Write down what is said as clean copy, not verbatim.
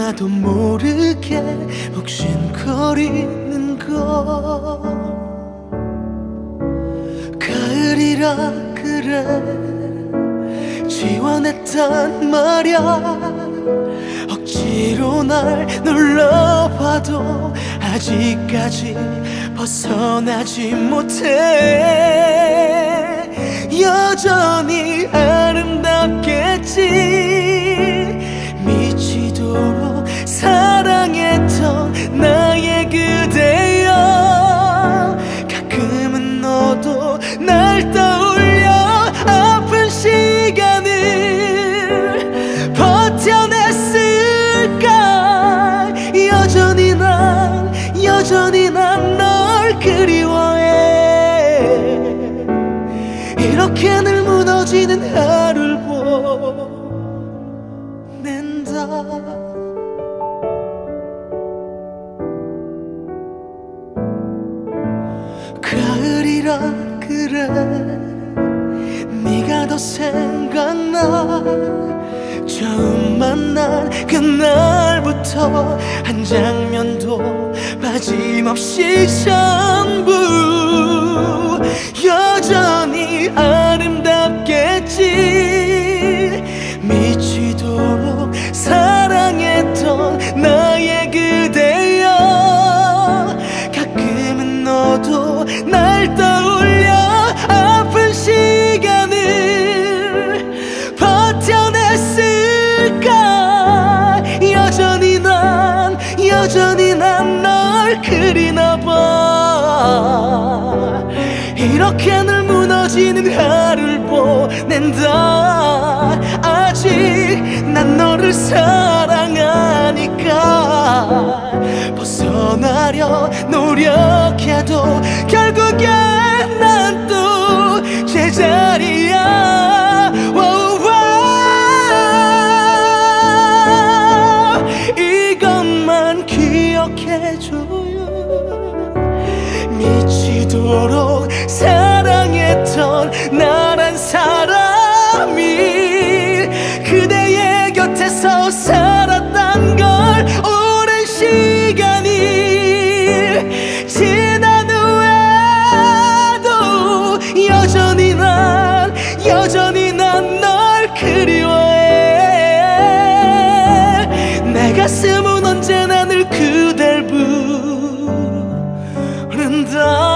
나도 모르게 욱신거리는 거 가을이라 그래 지워냈단 말야. 억지로 날 눌러봐도 아직까지 벗어나지 못해. 여전히 아름답겠지. 미치도록 사랑했던 나의 그대여, 가끔은 너도 날 떠올려. 아픈 시간을 버텨냈을까. 여전히 난 널 그리워해. 이렇게 늘 무너지는 하루를 보낸다. 가을이라 그래 네가 더 생각나. 처음 만난 그날부터 한 장면도 빠짐없이 전부 여전히 아름답겠지. 미치도록 사랑했던 나의 그대여, 가끔은 너도 날 떠올려. 아픈 시간을 버텨냈을까. 여전히 난 널 그리나봐. 이렇게 늘 무너지는 하루를 보낸다. 아직 난 너를 사랑하니까 벗어나려 노력해도 결국엔 난 또 제자리야. 이것만 기억해줘요. 미치도록 사랑했던 나란 사람이 그대의 곁에서 살았단 걸. 오랜 시간이 지난 후에도 여전히 난 널 그리워해. 내 가슴은 언제나 늘 그댈 부른다.